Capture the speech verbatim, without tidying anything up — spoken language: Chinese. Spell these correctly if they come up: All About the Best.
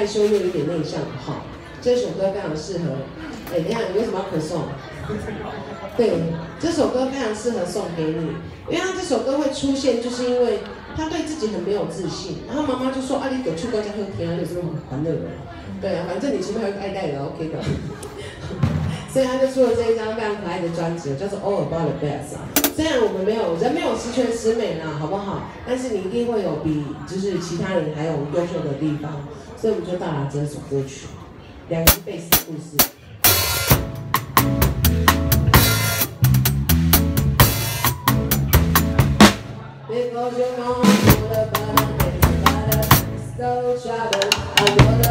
害羞又有点内向的话，这首歌非常适合。哎，等一下，你为什么要咳嗽？对，这首歌非常适合送给你，因为他这首歌会出现，就是因为他对自己很没有自信。然后妈妈就说：“啊，你有去过家喝天啊，你是不是很欢乐的？对啊，反正你出门爱戴的 ，OK 的。”所以他就出了这一张非常可爱的专辑，叫做《All About the Best》啊。虽然我们没有人没有十全十美啦，好不好？但是你一定会有比就是其他人还有优秀的地方，所以我们就到达这首歌曲，两个贝斯故事。 Because you know all about it, so trouble.